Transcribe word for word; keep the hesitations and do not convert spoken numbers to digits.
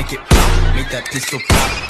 Make it pop, make that pistol pop.